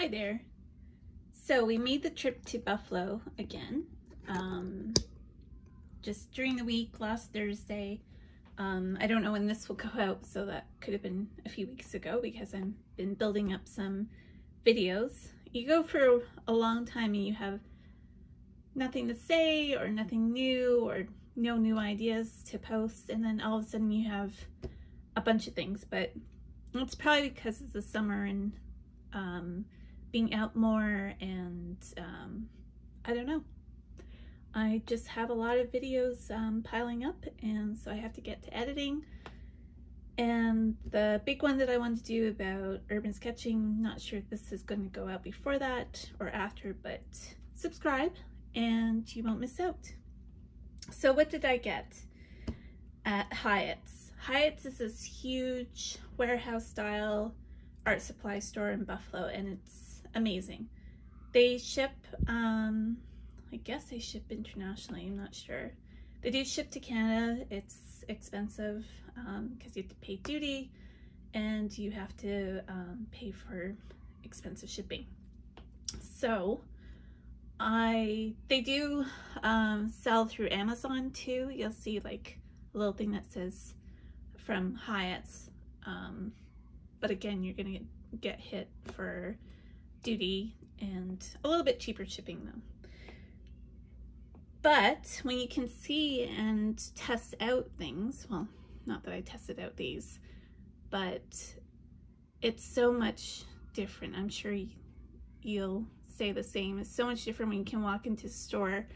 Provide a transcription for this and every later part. Hi there. So we made the trip to Buffalo again, just during the week, last Thursday. I don't know when this will go out, so that could have been a few weeks ago because I've been building up some videos. You go for a long time and you have nothing to say or nothing new or no new ideas to post, and then all of a sudden you have a bunch of things, but it's probably because it's the summer and being out more, and I don't know, I just have a lot of videos piling up, and so I have to get to editing. And the big one that I wanted to do about urban sketching, not sure if this is going to go out before that or after, but subscribe and you won't miss out. So what did I get at Hyatt's? Hyatt's is this huge warehouse style art supply store in Buffalo, and it's amazing. They ship, I guess they ship internationally, I'm not sure. They do ship to Canada. It's expensive because you have to pay duty and you have to pay for expensive shipping. So they do sell through Amazon too. You'll see like a little thing that says from Hyatt's, but again, you're gonna get hit for duty and a little bit cheaper shipping though. But when you can see and test out things, well, not that I tested out these, but it's so much different. I'm sure you'll say the same. It's so much different when you can walk into a store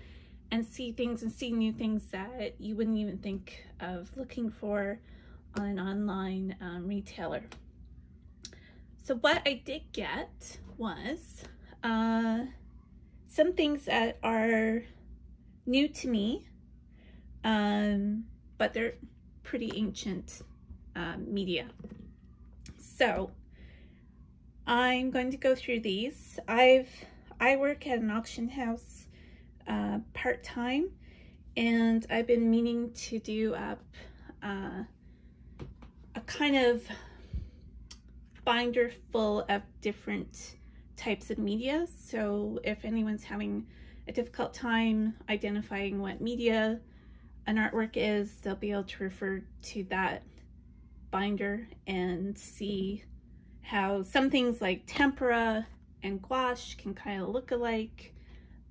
and see things and see new things that you wouldn't even think of looking for on an online retailer. So what I did get was some things that are new to me, but they're pretty ancient media. So I'm going to go through these. I work at an auction house part-time, and I've been meaning to do up a kind of binder full of different types of media. So if anyone's having a difficult time identifying what media an artwork is, they'll be able to refer to that binder and see how some things like tempera and gouache can kind of look alike,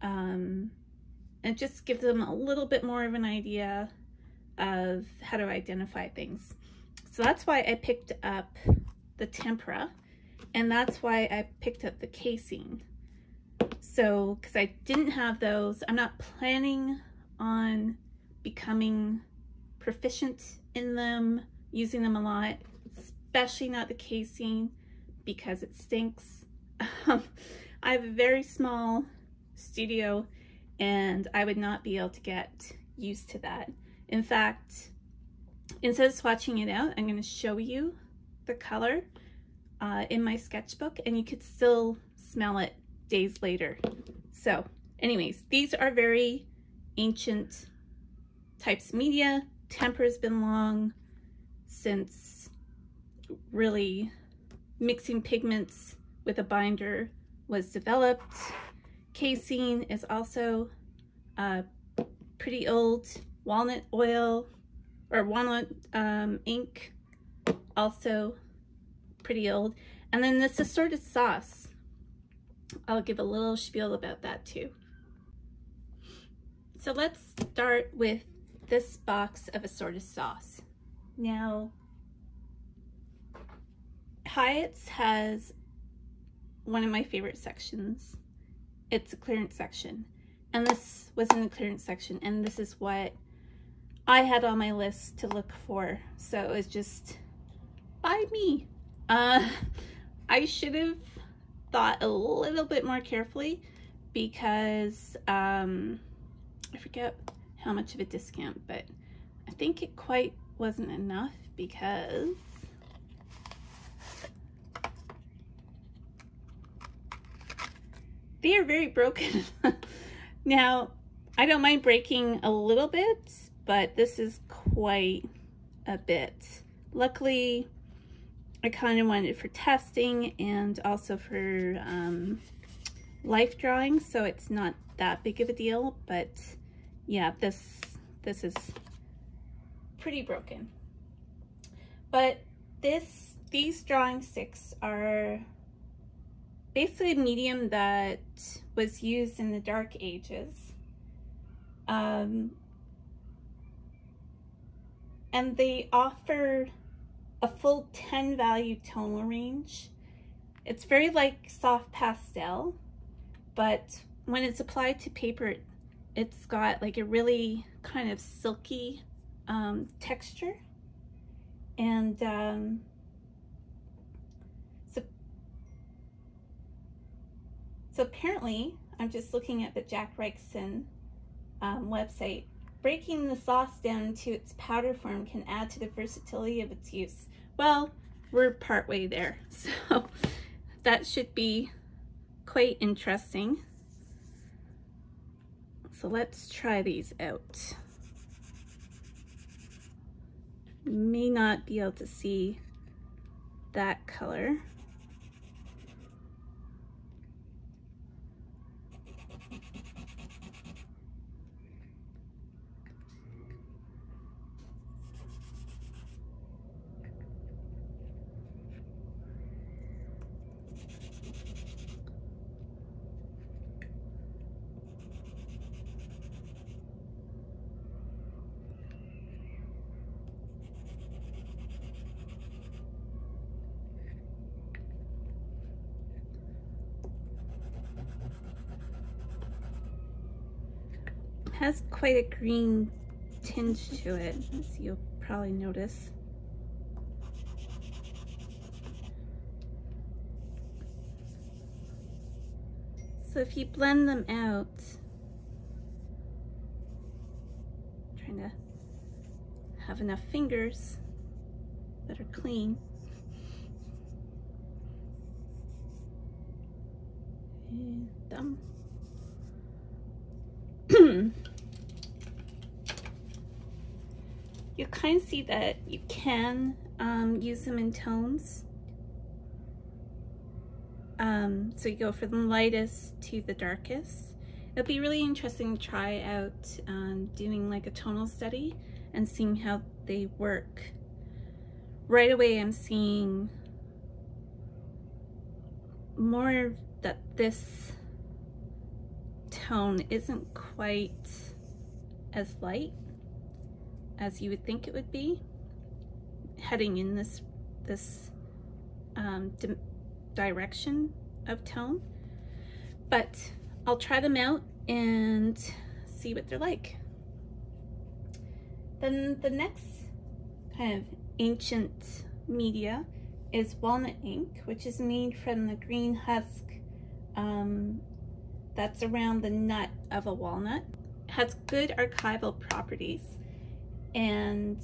and just give them a little bit more of an idea of how to identify things. So that's why I picked up the tempera, and that's why I picked up the casein. So because I didn't have those, I'm not planning on becoming proficient in them, using them a lot, especially not the casein because it stinks. I have a very small studio and I would not be able to get used to that. In fact, instead of swatching it out, I'm going to show you the color in my sketchbook, and you could still smell it days later. So anyways, these are very ancient types of media. Tempera's been long since really mixing pigments with a binder was developed. Casein is also pretty old. Walnut oil or walnut ink, also pretty old. And then this assorted sauce, I'll give a little spiel about that too. So let's start with this box of assorted sauce. Now Hyatt's has one of my favorite sections. It's a clearance section, and this was in the clearance section, and this is what I had on my list to look for. So it was just by me. I should have thought a little bit more carefully because I forget how much of a discount, but I think it quite wasn't enough because they are very broken. Now, I don't mind breaking a little bit, but this is quite a bit. Luckily, I kind of wanted it for testing and also for life drawing, so it's not that big of a deal, but yeah, this is pretty broken. But these drawing sticks are basically a medium that was used in the Dark Ages. And they offer a full 10 value tonal range. It's very like soft pastel, but when it's applied to paper, it's got like a really kind of silky texture. And so apparently, I'm just looking at the Jack Richeson website. Breaking the sauce down into its powder form can add to the versatility of its use. Well, we're partway there, so that should be quite interesting. So let's try these out. You may not be able to see that color. Has quite a green tinge to it, as you'll probably notice. So if you blend them out, I'm trying to have enough fingers that are clean. And thumb. You kind of see that you can use them in tones. So you go from the lightest to the darkest. It'll be really interesting to try out doing like a tonal study and seeing how they work. Right away I'm seeing more that this tone isn't quite as light as you would think it would be, heading in this direction of tone. But I'll try them out and see what they're like. Then the next kind of ancient media is walnut ink, which is made from the green husk that's around the nut of a walnut. It has good archival properties. And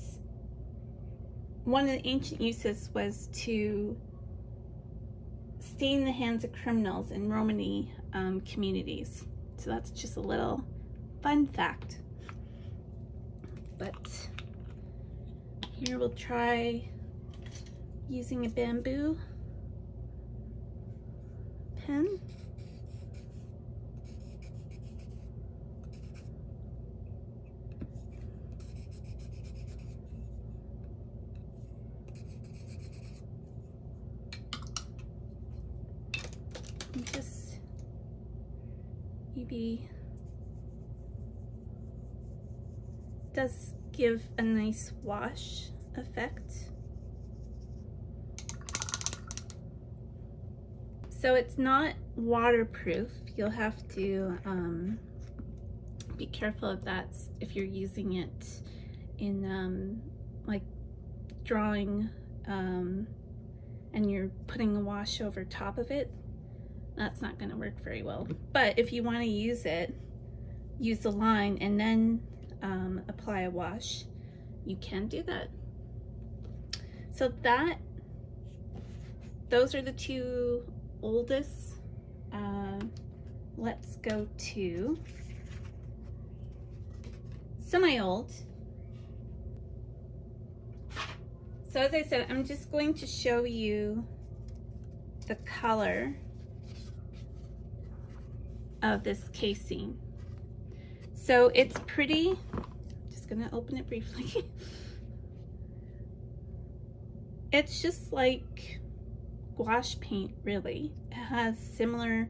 one of the ancient uses was to stain the hands of criminals in Romany communities. So that's just a little fun fact. But here we'll try using a bamboo pen. Just maybe does give a nice wash effect. So it's not waterproof. You'll have to be careful of that if you're using it in like drawing and you're putting a wash over top of it. That's not going to work very well. But if you want to use it, use the line and then apply a wash, you can do that. So those are the two oldest. Let's go to semi-old. so as I said, I'm just going to show you the color of this casein. So it's pretty, I'm just gonna open it briefly. It's just like gouache paint, really. It has similar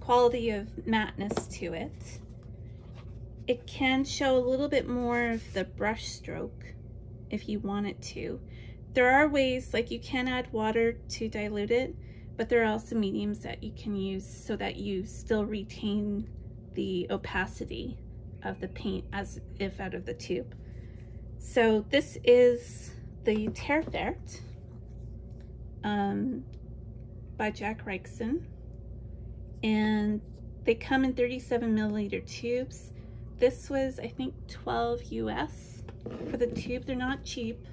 quality of matteness to it. It can show a little bit more of the brush stroke if you want it to. There are ways, like you can add water to dilute it, but there are also mediums that you can use so that you still retain the opacity of the paint as if out of the tube. So this is the Terre Verte by Jack Richeson, and they come in 37 milliliter tubes. This was, I think, $12 US for the tube. They're not cheap,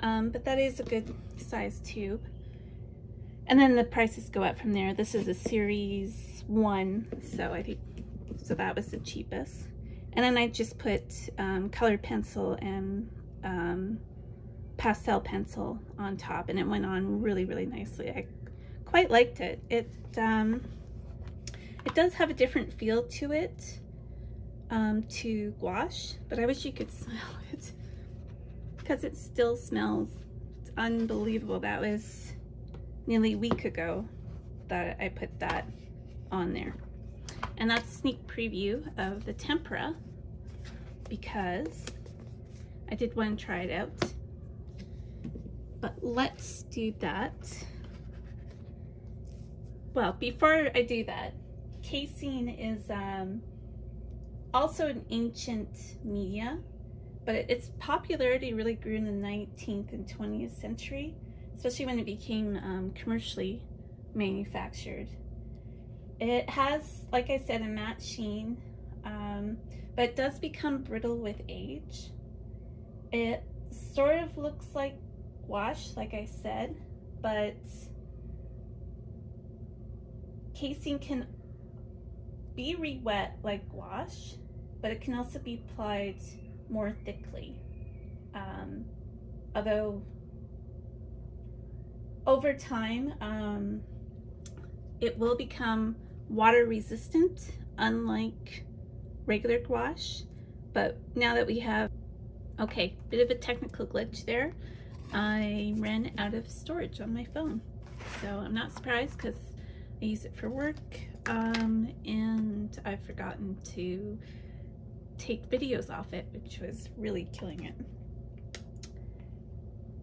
but that is a good size tube. And then the prices go up from there. This is a series 1, so I think, so that was the cheapest. And then I just put colored pencil and pastel pencil on top, and it went on really, really nicely. I quite liked it. It does have a different feel to it, to gouache, but I wish you could smell it because it still smells. It's unbelievable. That was nearly a week ago that I put that on there. And that's a sneak preview of the tempera because I did want to try it out. But let's do that. Well, before I do that, casein is also an ancient media, but its popularity really grew in the 19th and 20th century, especially when it became commercially manufactured. It has, like I said, a matte sheen, but it does become brittle with age. It sort of looks like wash, like I said, but casein can be re-wet like gouache, but it can also be applied more thickly. Although over time, it will become water resistant, unlike regular gouache. But now that we have, okay, bit of a technical glitch there. I ran out of storage on my phone, so I'm not surprised because I use it for work, and I've forgotten to take videos off it, which was really killing it.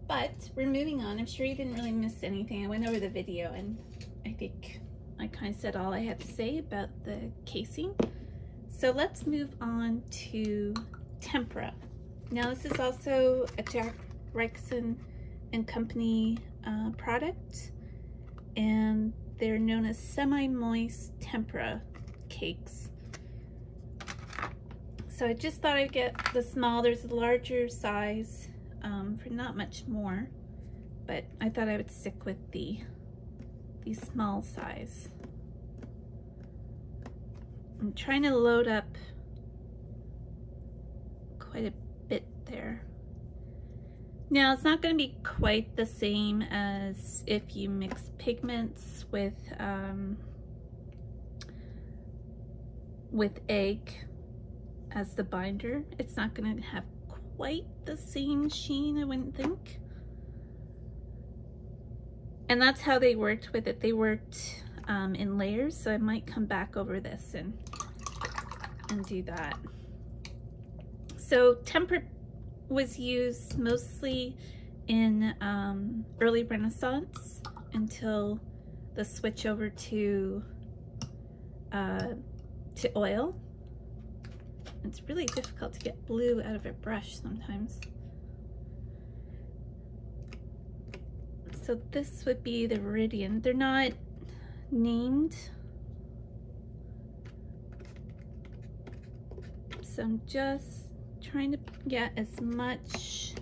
But we're moving on. I'm sure you didn't really miss anything. I went over the video, and I think I kind of said all I had to say about the casein. So let's move on to tempera. Now this is also a Jack Richeson and Company product, and they're known as semi-moist tempera cakes. So I just thought I'd get the small. There's a larger size for not much more, but I thought I would stick with the small size. I'm trying to load up quite a bit there. Now, it's not going to be quite the same as if you mix pigments with egg as the binder. It's not going to have quite the same sheen, I wouldn't think. And that's how they worked with it. They worked in layers, so I might come back over this and do that. So tempera was used mostly in early Renaissance until the switch over to oil. It's really difficult to get blue out of a brush sometimes. So this would be the viridian. They're not named, so I'm just trying to get as much,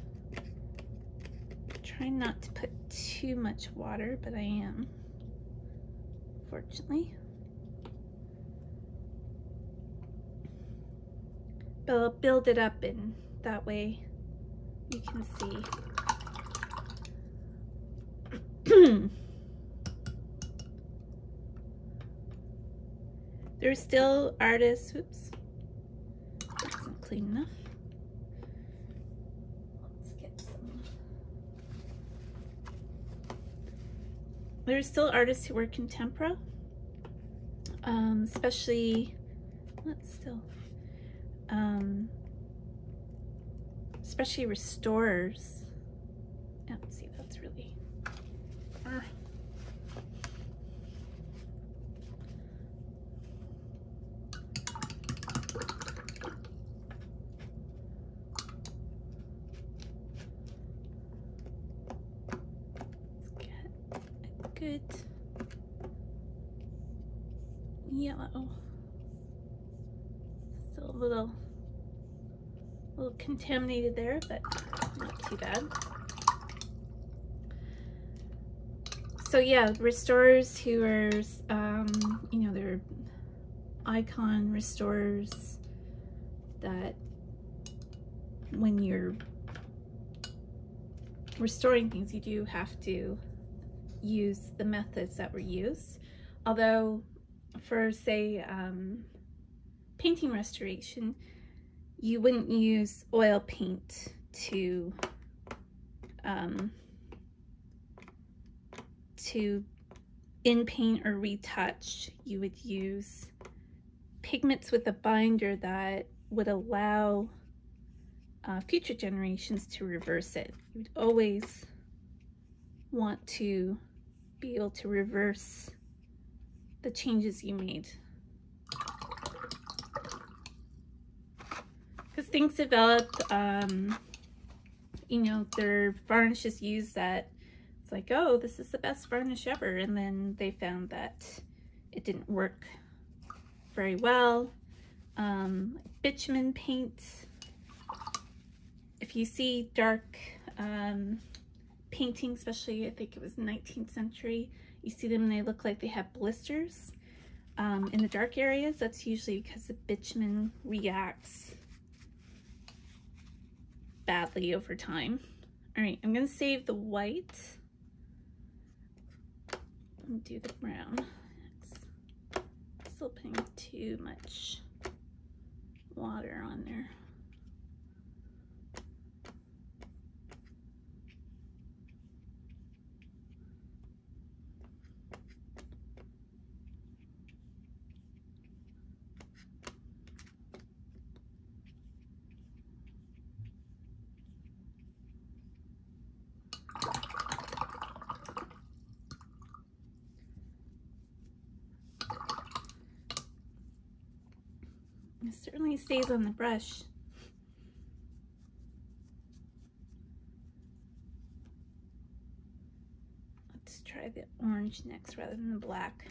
trying not to put too much water, but I am, fortunately. But I'll build it up in that way. you can see. There's still artists, whoops, that's not clean enough. Let's get some. There's still artists who work in tempera, especially, especially restorers. Oh, see, that's really, yellow. Still a little contaminated there, but not too bad. So yeah, restorers who are, you know, they're icon restorers that when you're restoring things, you do have to use the methods that were used. Although for, say, painting restoration, you wouldn't use oil paint to in-paint or retouch. You would use pigments with a binder that would allow future generations to reverse it. You would always want to be able to reverse the changes you made, because things develop. You know, there are varnishes used that it's like, oh, this is the best varnish ever, and then they found that it didn't work very well. Bitumen paint, if you see dark painting, especially I think it was 19th century, you see them and they look like they have blisters in the dark areas. That's usually because the bitumen reacts badly over time. All right, I'm gonna save the white and do the brown. It's still putting too much water on there. It certainly stays on the brush. Let's try the orange next rather than the black.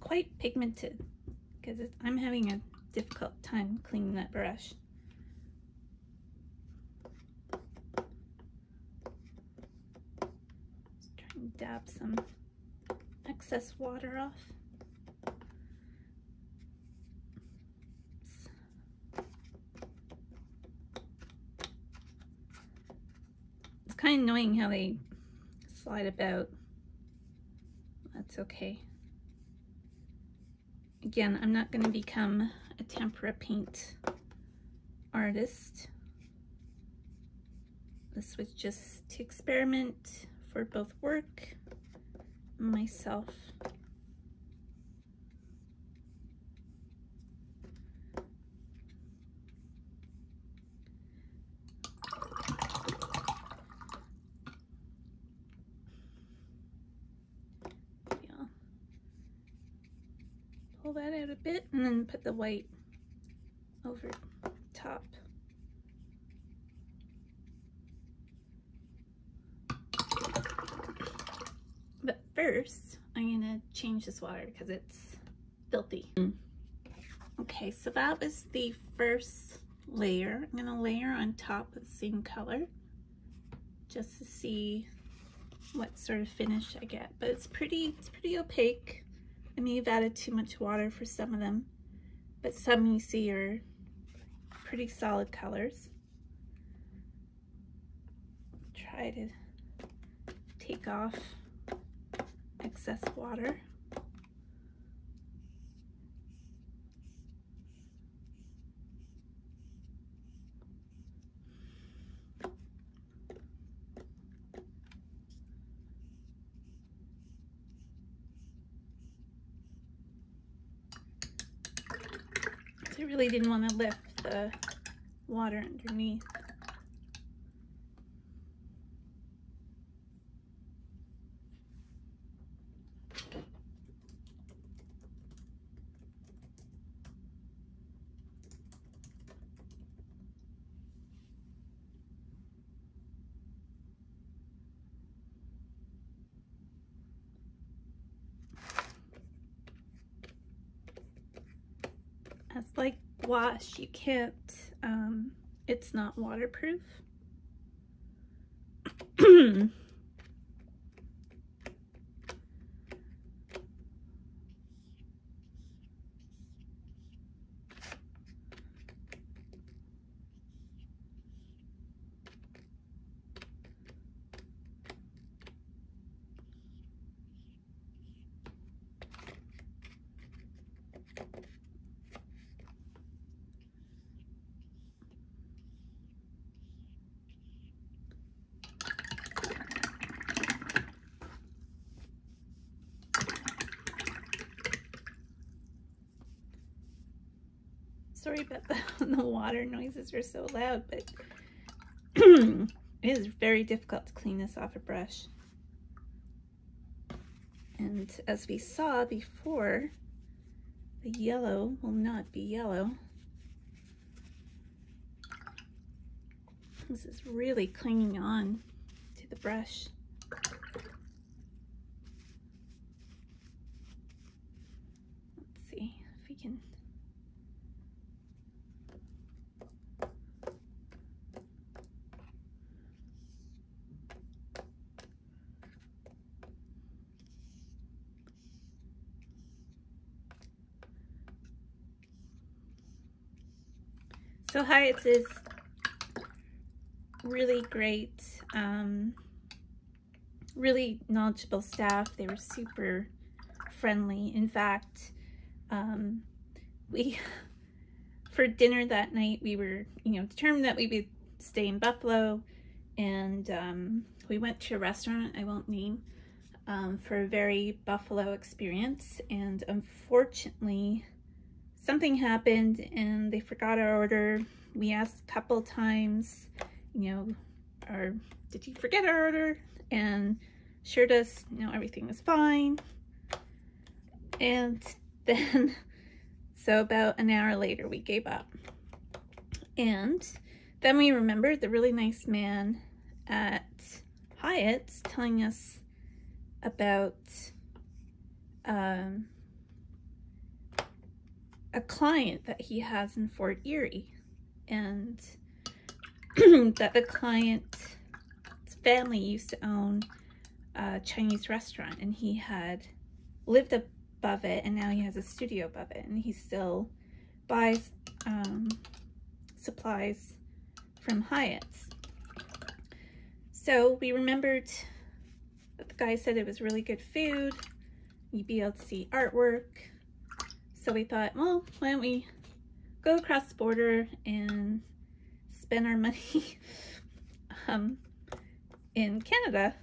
Quite pigmented, because I'm having a difficult time cleaning that brush. Just try and dab some excess water off. It's kind of annoying how they slide about. That's okay. Again, I'm not going to become a tempera paint artist. This was just to experiment for both work and myself. That out a bit and then put the white over top. first I'm gonna change this water because it's filthy. Okay, so that was the first layer. I'm gonna layer on top of the same color just to see what sort of finish I get, but it's pretty opaque. I may have added too much water for some of them, but some you see are pretty solid colors. Try to take off excess water. I really didn't want to lift the water underneath. It's like wash, you can't, it's not waterproof. Sorry about the water noises are so loud, but it is very difficult to clean this off a brush. And as we saw before, the yellow will not be yellow. This is really clinging on to the brush. Let's see if we can... So Hyatt's is really great, really knowledgeable staff. They were super friendly. In fact, for dinner that night, we were, determined that we would stay in Buffalo, and we went to a restaurant I won't name for a very Buffalo experience, and unfortunately, something happened and they forgot our order. We asked a couple times, did you forget our order? And assured us, everything was fine. And then, so about an hour later, we gave up. And then we remembered the really nice man at Hyatt's telling us about, a client that he has in Fort Erie, and that the client's family used to own a Chinese restaurant, and he had lived above it, and now he has a studio above it, and he still buys supplies from Hyatt's. So we remembered that the guy said it was really good food, you'd be able to see artwork. So we thought, well, why don't we go across the border and spend our money in Canada?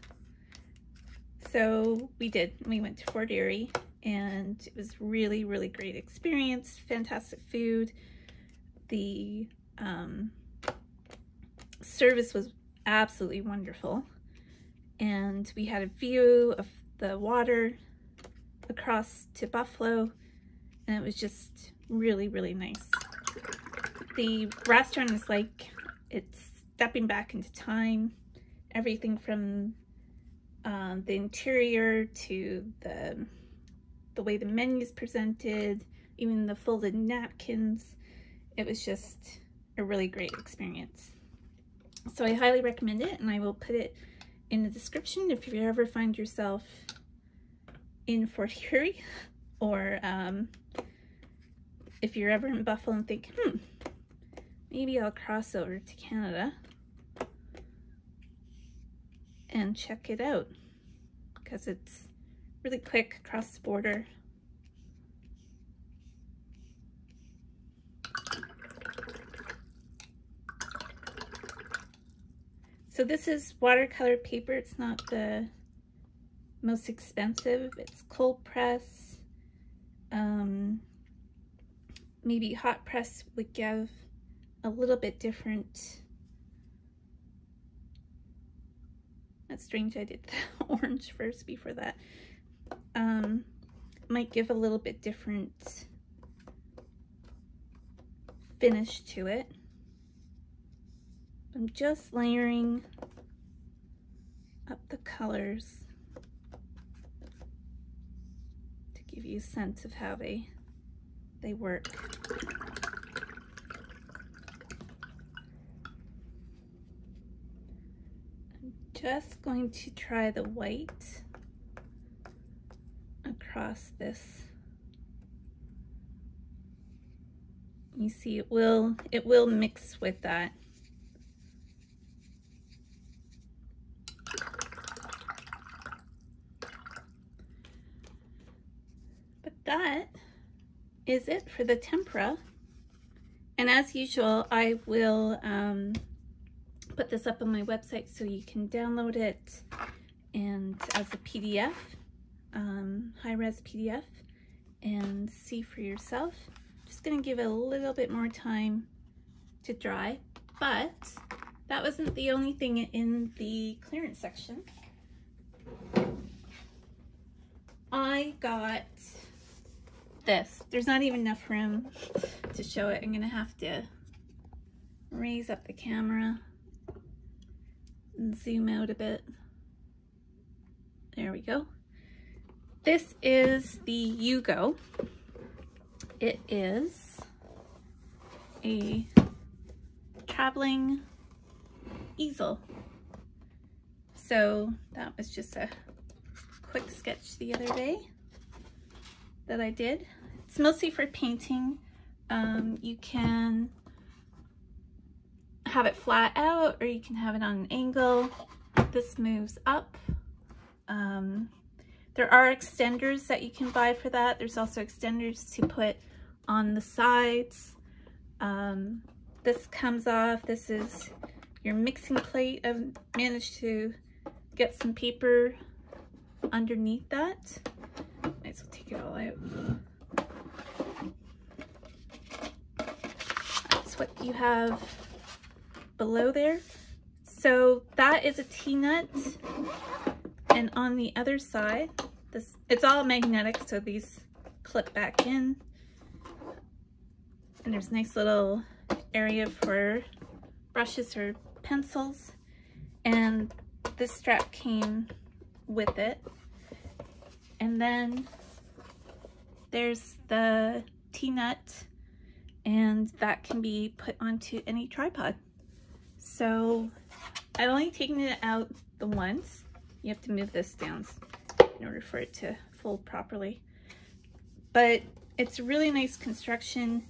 So we did. We went to Fort Erie, and it was really, really great experience. Fantastic food. The service was absolutely wonderful, and we had a view of the water across to Buffalo. And it was just really, really nice. The restaurant is like, it's stepping back into time. Everything from the interior to the way the menu's presented, even the folded napkins. It was just a really great experience. So I highly recommend it, and I will put it in the description if you ever find yourself in Fort Erie, or if you're ever in Buffalo and think, maybe I'll cross over to Canada and check it out, because it's really quick across the border. So this is watercolor paper. It's not the most expensive. It's cold press. Maybe hot press would give a little bit different. That's strange, I did the orange first before that. Might give a little bit different finish to it. I'm just layering up the colors to give you a sense of how they work. I'm just going to try the white across this. You see, it will mix with that. That is it for the tempera, and as usual I will put this up on my website so you can download it and as a PDF, high-res PDF, and see for yourself. Just gonna give it a little bit more time to dry, but that wasn't the only thing in the clearance section. I got this. There's not even enough room to show it. I'm gonna have to raise up the camera and zoom out a bit. There we go. This is the Ugo. It is a traveling easel. So that was just a quick sketch the other day that I did. It's mostly for painting. You can have it flat out, or you can have it on an angle. This moves up. There are extenders that you can buy for that. There's also extenders to put on the sides. This comes off. This is your mixing plate. I've managed to get some paper underneath that. So take it all out. That's what you have below there. So that is a T-nut, and on the other side, it's all magnetic, so these clip back in, and there's a nice little area for brushes or pencils, and this strap came with it. And then there's the T-nut, and that can be put onto any tripod. So I've only taken it out the once. You have to move this down in order for it to fold properly. But it's really nice construction.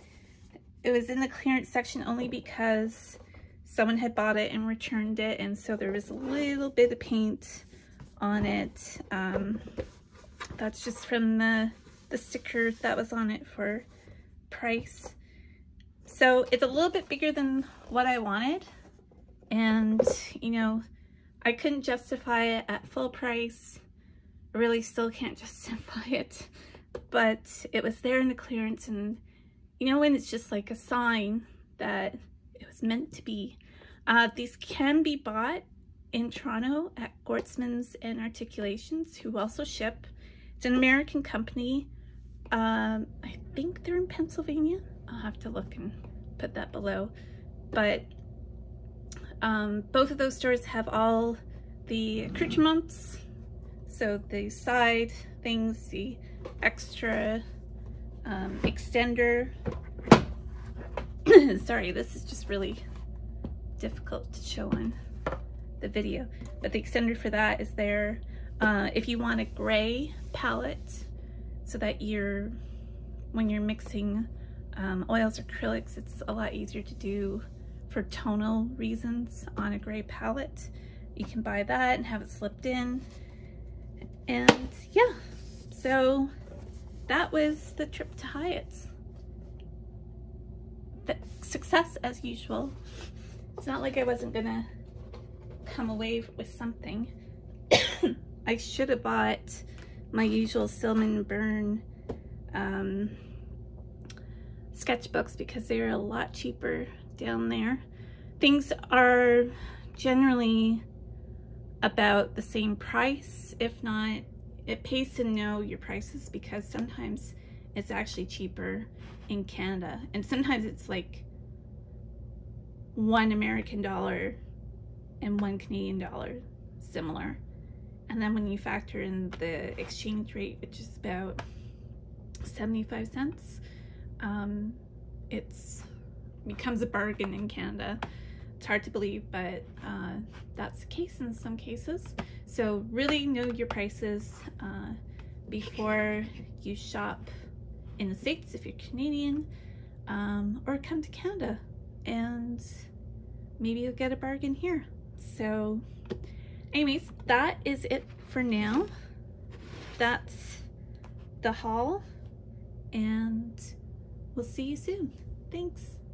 It was in the clearance section only because someone had bought it and returned it, and so there was a little bit of paint on it. That's just from the sticker that was on it for price. So it's a little bit bigger than what I wanted, and you know, I couldn't justify it at full price. I really still can't justify it, but it was there in the clearance, and you know, when it's just like a sign that it was meant to be. These can be bought in Toronto at Gortzman's and Articulations, who also ship. It's an American company. I think they're in Pennsylvania. I'll have to look and put that below. But both of those stores have all the accoutrements So the side things, the extra extender. Sorry, this is just really difficult to show on the video, but the extender for that is there. If you want a gray palette, so that you're, when you're mixing oils or acrylics, it's a lot easier to do for tonal reasons on a gray palette. You can buy that and have it slipped in. And yeah, so that was the trip to Hyatt's. The success as usual. It's not like I wasn't gonna come away with something. I should have bought my usual Silman-Bern sketchbooks because they're a lot cheaper down there. Things are generally about the same price. If not, it pays to know your prices because sometimes it's actually cheaper in Canada. And sometimes it's like $1 American and $1 Canadian similar. And then when you factor in the exchange rate, which is about 75 cents, it's becomes a bargain in Canada. It's hard to believe, but that's the case in some cases. So really know your prices before you shop in the States if you're Canadian, or come to Canada and maybe you'll get a bargain here. So anyways, that is it for now. That's the haul, and we'll see you soon. Thanks.